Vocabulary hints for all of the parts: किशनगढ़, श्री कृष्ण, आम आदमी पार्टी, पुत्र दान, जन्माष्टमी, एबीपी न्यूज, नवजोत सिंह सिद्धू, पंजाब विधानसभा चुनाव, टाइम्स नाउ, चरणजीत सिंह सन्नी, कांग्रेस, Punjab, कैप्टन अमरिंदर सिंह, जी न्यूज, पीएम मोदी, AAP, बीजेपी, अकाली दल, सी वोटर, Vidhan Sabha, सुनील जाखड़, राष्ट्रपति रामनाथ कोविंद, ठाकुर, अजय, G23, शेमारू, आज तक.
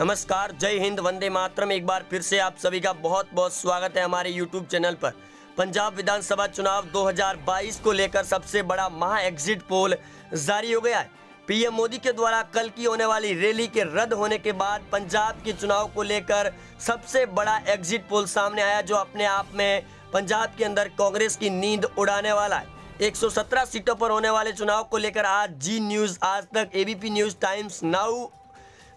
नमस्कार, जय हिंद, वंदे मातरम। एक बार फिर से आप सभी का बहुत बहुत स्वागत है हमारे यूट्यूब चैनल पर। पंजाब विधानसभा चुनाव 2022 को लेकर सबसे बड़ा महा एग्जिट पोल जारी हो गया है। पीएम मोदी के द्वारा कल की होने वाली रैली के रद्द होने के बाद पंजाब के चुनाव को लेकर सबसे बड़ा एग्जिट पोल सामने आया, जो अपने आप में पंजाब के अंदर कांग्रेस की नींद उड़ाने वाला है। 117 सीटों पर होने वाले चुनाव को लेकर आज जी न्यूज, आज तक, एबीपी न्यूज, टाइम्स नाउ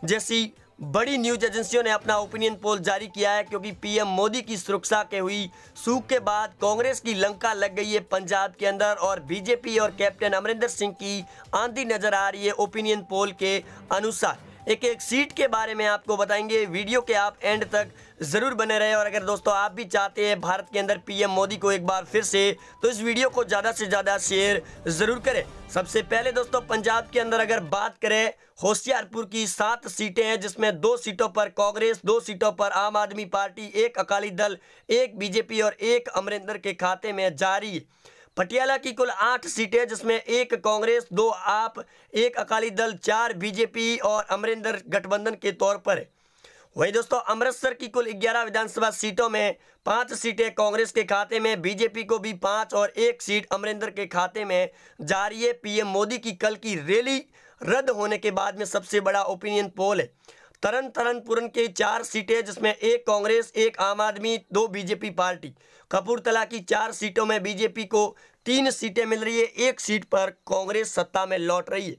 जैसी बड़ी न्यूज एजेंसियों ने अपना ओपिनियन पोल जारी किया है, क्योंकि पीएम मोदी की सुरक्षा के हुई सूख के बाद कांग्रेस की लंका लग गई है पंजाब के अंदर, और बीजेपी और कैप्टन अमरिंदर सिंह की आंधी नजर आ रही है। ओपिनियन पोल के अनुसार एक एक सीट के बारे में आपको बताएंगे। वीडियो के आप एंड तक जरूर बने रहे। और अगर दोस्तों आप भी चाहते हैं भारत के अंदर पीएम मोदी को एक बार फिर से, तो इस वीडियो को ज़्यादा से ज़्यादा शेयर ज़रूर करें। सबसे पहले दोस्तों पंजाब के अंदर अगर बात करें, होशियारपुर की 7 सीटें हैं, जिसमें 2 सीटों पर कांग्रेस, 2 सीटों पर आम आदमी पार्टी, 1 अकाली दल, 1 बीजेपी और 1 अमरिंदर के खाते में जारी है। पटियाला की कुल 8 सीटें, जिसमें 1 कांग्रेस, 2 आप, 1 अकाली दल, 4 बीजेपी और अमरिंदर गठबंधन के तौर पर है। वहीं दोस्तों अमृतसर की कुल 11 विधानसभा सीटों में 5 सीटें कांग्रेस के खाते में, बीजेपी को भी 5 और 1 सीट अमरिंदर के खाते में जा रही है। पीएम मोदी की कल की रैली रद्द होने के बाद में सबसे बड़ा ओपिनियन पोल है। तरन के 4 सीटें, जिसमें 1 कांग्रेस, 1 आम आदमी, 2 बीजेपी पार्टी। कपूरथला की 4 सीटों में बीजेपी को 3 सीटें मिल रही है, 1 सीट पर कांग्रेस सत्ता में लौट रही है।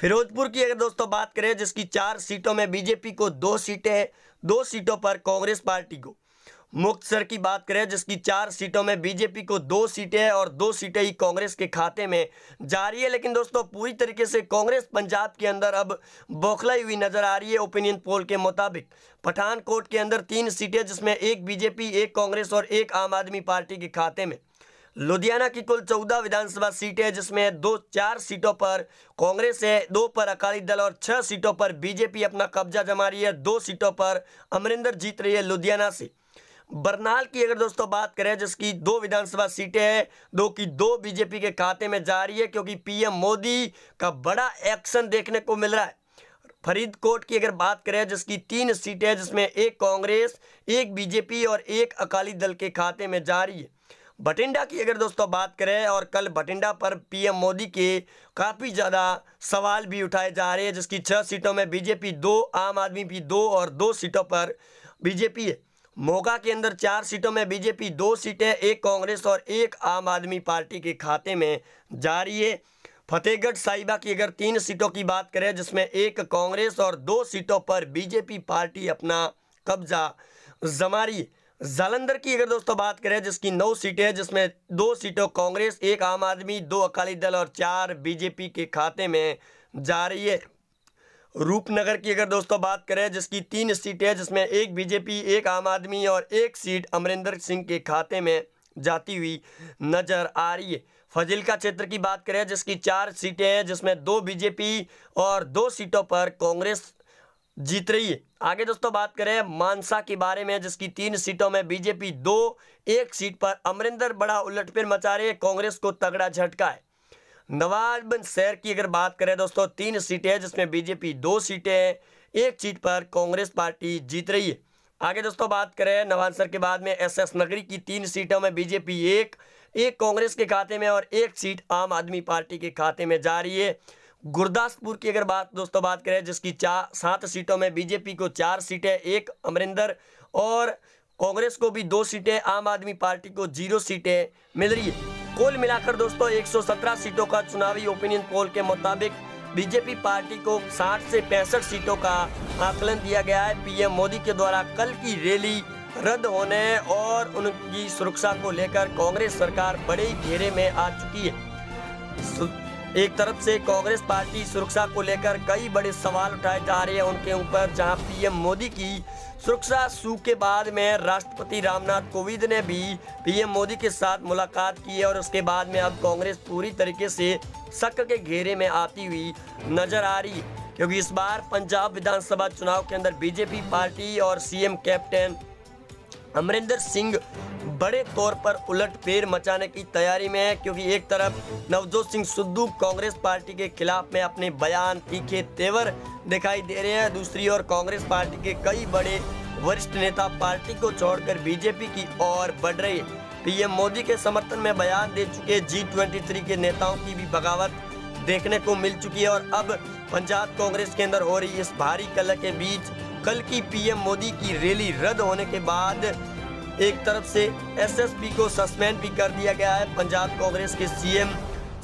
फिरोजपुर की अगर दोस्तों बात करें, जिसकी 4 सीटों में बीजेपी को 2 सीटें हैं, 2 सीटों पर कांग्रेस पार्टी को। मुक्तसर की बात करें, जिसकी 4 सीटों में बीजेपी को 2 सीटें हैं और 2 सीटें ही कांग्रेस के खाते में जा रही है। लेकिन दोस्तों पूरी तरीके से कांग्रेस पंजाब के अंदर अब बौखलाई हुई नजर आ रही है। ओपिनियन पोल के मुताबिक पठानकोट के अंदर 3 सीटें, जिसमें 1 बीजेपी, 1 कांग्रेस और 1 आम आदमी पार्टी के खाते में। लुधियाना की कुल 14 विधानसभा सीटें, जिसमें 4 सीटों पर कांग्रेस है, 2 पर अकाली दल और 6 सीटों पर बीजेपी अपना कब्जा जमा रही है। 2 सीटों पर अमरिंदर जीत रही है लुधियाना से। बरनाल की अगर दोस्तों बात करें, जिसकी 2 विधानसभा सीटें हैं, 2 की 2 बीजेपी के खाते में जा रही है, क्योंकि पीएम मोदी का बड़ा एक्शन देखने को मिल रहा है। फरीदकोट की अगर बात करें, जिसकी 3 सीटें हैं, जिसमें 1 कांग्रेस, 1 बीजेपी और 1 अकाली दल के खाते में जा रही है। बठिंडा की अगर दोस्तों बात करें, और कल बठिंडा पर पीएम मोदी के काफ़ी ज़्यादा सवाल भी उठाए जा रहे हैं, जिसकी 6 सीटों में बीजेपी 2, आम आदमी भी 2 और 2 सीटों पर बीजेपी है। मोगा के अंदर 4 सीटों में बीजेपी 2 सीटें, 1 कांग्रेस और 1 आम आदमी पार्टी के खाते में जा रही है। फतेहगढ़ साहिबा की अगर 3 सीटों की बात करें, जिसमें 1 कांग्रेस और 2 सीटों पर बीजेपी पार्टी अपना कब्जा जमा रही है। जालंधर की अगर दोस्तों बात करें, जिसकी 9 सीटें हैं, जिसमें 2 सीटों कांग्रेस, 1 आम आदमी, 2 अकाली दल और 4 बीजेपी के खाते में जा रही है। रूपनगर की अगर दोस्तों बात करें, जिसकी 3 सीटें हैं, जिसमें 1 बीजेपी, 1 आम आदमी और 1 सीट अमरिंदर सिंह के खाते में जाती हुई नजर आ रही है। फजिल्का क्षेत्र की बात करें, जिसकी 4 सीटें हैं, जिसमें 2 बीजेपी और 2 सीटों पर कांग्रेस जीत रही है। आगे दोस्तों बात करें मानसा के बारे में, जिसकी 3 सीटों में बीजेपी 2, 1 सीट पर अमरिंदर बड़ा उलटफेर मचा रहे, कांग्रेस को तगड़ा झटका है। नवाबगंज शहर की अगर बात करें दोस्तों, 3 सीटें हैं, जिसमें बीजेपी 2 सीटें हैं, 1 सीट पर कांग्रेस पार्टी जीत रही है। आगे दोस्तों बात करें नवांसर के बाद में एस एस नगरी की 3 सीटों में बीजेपी 1, 1 कांग्रेस के खाते में और 1 सीट आम आदमी पार्टी के खाते में जा रही है। गुरदासपुर की अगर बात करें, जिसकी 7 सीटों में बीजेपी को 4 सीटें, 1 अमरिंदर और कांग्रेस को भी 2 सीटें, आम आदमी पार्टी को 0 सीटें मिल रही है। कुल मिलाकर दोस्तों 117 सीटों का चुनावी ओपिनियन पोल के मुताबिक बीजेपी पार्टी को 60 से 65 सीटों का आकलन दिया गया है। पीएम मोदी के द्वारा कल की रैली रद्द होने और उनकी सुरक्षा को लेकर कांग्रेस सरकार बड़े घेरे में आ चुकी है। एक तरफ से कांग्रेस पार्टी सुरक्षा को लेकर कई बड़े सवाल उठाए जा रहे हैं उनके ऊपर, जहां पीएम मोदी की सुरक्षा सूख के बाद में राष्ट्रपति रामनाथ कोविंद ने भी पीएम मोदी के साथ मुलाकात की है, और उसके बाद में अब कांग्रेस पूरी तरीके से शक के घेरे में आती हुई नजर आ रही है, क्योंकि इस बार पंजाब विधानसभा चुनाव के अंदर बीजेपी पार्टी और सीएम कैप्टन अमरिंदर सिंह बड़े तौर पर उलटफेर मचाने की तैयारी में है, क्योंकि एक तरफ नवजोत सिंह सिद्धू कांग्रेस पार्टी के खिलाफ में अपने बयान, तीखे तेवर दिखाई दे रहे हैं, दूसरी ओर कांग्रेस पार्टी के कई बड़े वरिष्ठ नेता पार्टी को छोड़कर बीजेपी की ओर बढ़ रहे। पीएम मोदी के समर्थन में बयान दे चुके G23 के नेताओं की भी बगावत देखने को मिल चुकी है और अब पंजाब कांग्रेस के अंदर हो रही इस भारी कलह के बीच कल की पीएम मोदी की रैली रद्द होने के बाद एक तरफ से एसएसपी को सस्पेंड भी कर दिया गया है पंजाब कांग्रेस के सीएम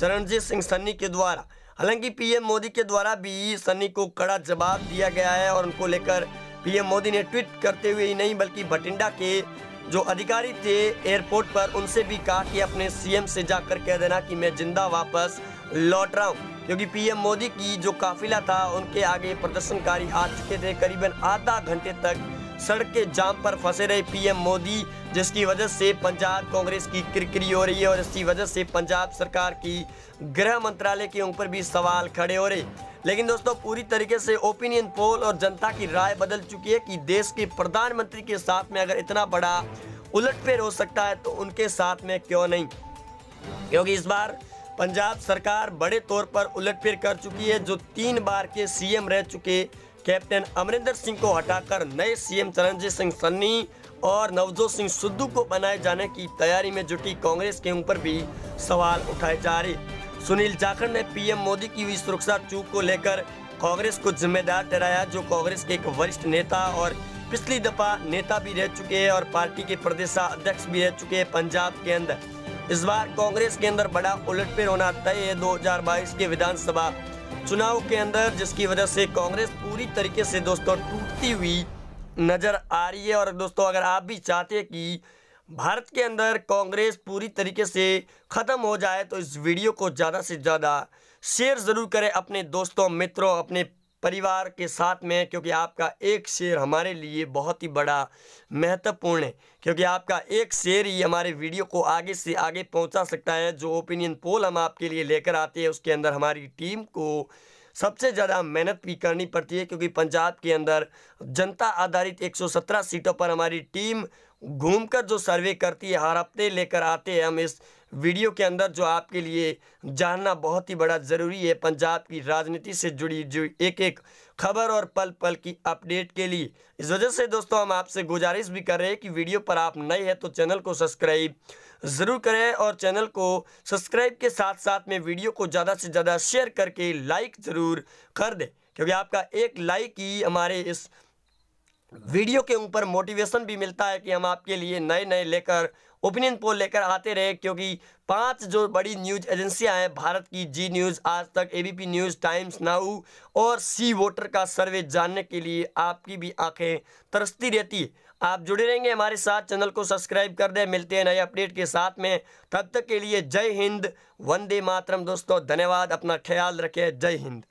चरणजीत सिंह सन्नी के द्वारा। हालांकि पीएम मोदी के द्वारा भी सन्नी को कड़ा जवाब दिया गया है और उनको लेकर पीएम मोदी ने ट्वीट करते हुए ही नहीं बल्कि भटिंडा के जो अधिकारी थे एयरपोर्ट पर, उनसे भी कहा कि अपने सीएम से जाकर कह देना कि मैं जिंदा वापस लौट रहा हूँ, क्योंकि पीएम मोदी की जो काफिला था उनके आगे प्रदर्शनकारी आ चुके थे। करीबन आधा घंटे तक सड़क के जाम पर फंसे रहे पीएम मोदी, जिसकी वजह से पंजाब कांग्रेस की किरकिरी हो रही है और इसकी वजह से पंजाब सरकार की गृह मंत्रालय के ऊपर भी सवाल खड़े हो रहे। लेकिन दोस्तों, पूरी तरीके से ओपिनियन पोल और जनता की राय बदल चुकी है कि देश के प्रधानमंत्री के साथ में अगर इतना बड़ा उलटफेर हो सकता है तो उनके साथ में क्यों नहीं, क्योंकि इस बार पंजाब सरकार बड़े तौर पर उलटफेर कर चुकी है। जो 3 बार के सीएम रह चुके कैप्टन अमरिंदर सिंह को हटाकर नए सीएम चरणजीत सिंह सन्नी और नवजोत सिंह सिद्धू को बनाए जाने की तैयारी में जुटी कांग्रेस के ऊपर भी सवाल उठाए जा रहे। सुनील जाखड़ ने पीएम मोदी की हुई सुरक्षा चूक को लेकर कांग्रेस को जिम्मेदार ठहराया, जो कांग्रेस के एक वरिष्ठ नेता और पिछली दफा नेता भी रह चुके हैं और पार्टी के प्रदेशाध्यक्ष भी रह चुके हैं पंजाब के अंदर। इस बार कांग्रेस के अंदर बड़ा उलटफेर होना तय है 2022 के विधानसभा चुनाव के अंदर, जिसकी वजह से कांग्रेस पूरी तरीके से दोस्तों टूटती हुई नजर आ रही है। और दोस्तों, अगर आप भी चाहते हैं कि भारत के अंदर कांग्रेस पूरी तरीके से ख़त्म हो जाए तो इस वीडियो को ज़्यादा से ज़्यादा शेयर ज़रूर करें अपने दोस्तों, मित्रों, अपने परिवार के साथ में, क्योंकि आपका एक शेयर हमारे लिए बहुत ही बड़ा महत्वपूर्ण है, क्योंकि आपका एक शेयर ही हमारे वीडियो को आगे से आगे पहुंचा सकता है। जो ओपिनियन पोल हम आपके लिए लेकर आते हैं उसके अंदर हमारी टीम को सबसे ज़्यादा मेहनत भी करनी पड़ती है, क्योंकि पंजाब के अंदर जनता आधारित 117 सीटों पर हमारी टीम घूमकर जो सर्वे करती है हर हफ्ते लेकर आते हैं हम इस वीडियो के अंदर, जो आपके लिए जानना बहुत ही बड़ा ज़रूरी है पंजाब की राजनीति से जुड़ी एक एक खबर और पल पल की अपडेट के लिए। इस वजह से दोस्तों हम आपसे गुजारिश भी कर रहे हैं कि वीडियो पर आप नए हैं तो चैनल को सब्सक्राइब ज़रूर करें और चैनल को सब्सक्राइब के साथ साथ में वीडियो को ज़्यादा से ज़्यादा शेयर करके लाइक ज़रूर कर दें, क्योंकि आपका एक लाइक ही हमारे इस वीडियो के ऊपर मोटिवेशन भी मिलता है कि हम आपके लिए नए नए लेकर ओपिनियन पोल लेकर आते रहे। क्योंकि 5 जो बड़ी न्यूज़ एजेंसियां हैं भारत की, जी न्यूज, आज तक, एबीपी न्यूज, टाइम्स नाउ और सी वोटर का सर्वे जानने के लिए आपकी भी आंखें तरसती रहती है। आप जुड़े रहेंगे हमारे साथ, चैनल को सब्सक्राइब कर दें। मिलते हैं नए अपडेट के साथ में, तब तक के लिए जय हिंद, वंदे मातरम दोस्तों, धन्यवाद, अपना ख्याल रखें, जय हिंद।